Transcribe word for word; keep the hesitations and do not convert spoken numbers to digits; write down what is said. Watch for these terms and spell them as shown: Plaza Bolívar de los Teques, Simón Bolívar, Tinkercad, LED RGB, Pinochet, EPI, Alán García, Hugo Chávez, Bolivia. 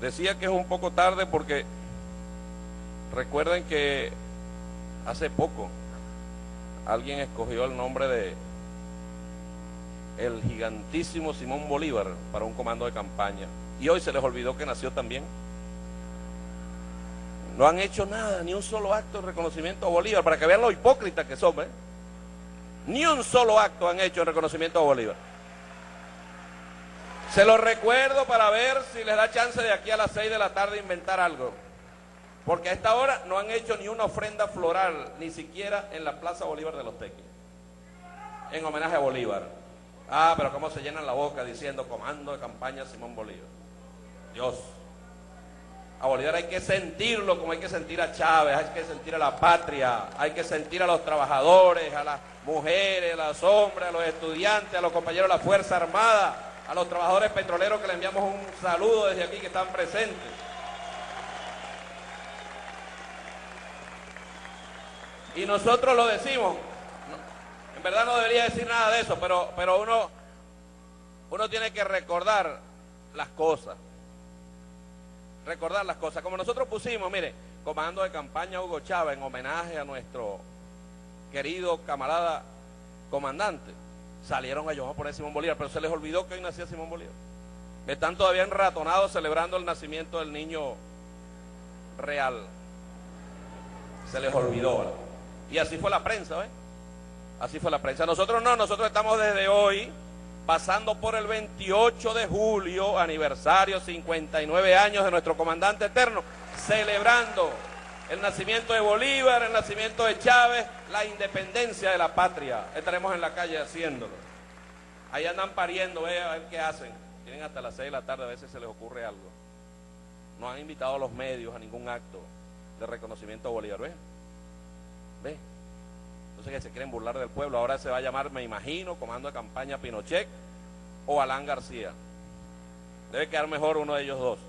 Decía que es un poco tarde porque recuerden que hace poco alguien escogió el nombre de el gigantísimo Simón Bolívar para un comando de campaña, y hoy se les olvidó que nació también. No han hecho nada, ni un solo acto de reconocimiento a Bolívar, para que vean lo hipócritas que somos, ¿eh? Ni un solo acto han hecho de reconocimiento a Bolívar. Se lo recuerdo para ver si les da chance de aquí a las seis de la tarde inventar algo, porque a esta hora no han hecho ni una ofrenda floral, ni siquiera en la Plaza Bolívar de los Teques, en homenaje a Bolívar. Ah, pero cómo se llenan la boca diciendo comando de campaña Simón Bolívar. Dios, a Bolívar hay que sentirlo como hay que sentir a Chávez, hay que sentir a la patria, hay que sentir a los trabajadores, a las mujeres, a las hombres, a los estudiantes, a los compañeros de la Fuerza Armada, a los trabajadores petroleros que le enviamos un saludo desde aquí, que están presentes. Y nosotros lo decimos. En verdad no debería decir nada de eso, pero, pero uno, uno tiene que recordar las cosas. Recordar las cosas. Como nosotros pusimos, mire, comando de campaña Hugo Chávez en homenaje a nuestro querido camarada comandante. Salieron a llamar por el Simón Bolívar, pero se les olvidó que hoy nacía Simón Bolívar. Están todavía enratonados celebrando el nacimiento del niño real. Se les olvidó. ¿Verdad? Y así fue la prensa, ¿ves? Así fue la prensa. Nosotros no, nosotros estamos desde hoy pasando por el veintiocho de julio, aniversario, cincuenta y nueve años de nuestro comandante eterno, celebrando el nacimiento de Bolívar, el nacimiento de Chávez, la independencia de la patria. Estaremos en la calle haciéndolo. Ahí andan pariendo, ve a ver qué hacen. Tienen hasta las seis de la tarde, a veces se les ocurre algo. No han invitado a los medios a ningún acto de reconocimiento a Bolívar, ¿ve? ¿Ve? Entonces que se quieren burlar del pueblo. Ahora se va a llamar, me imagino, comando de campaña Pinochet o Alán García. Debe quedar mejor uno de ellos dos.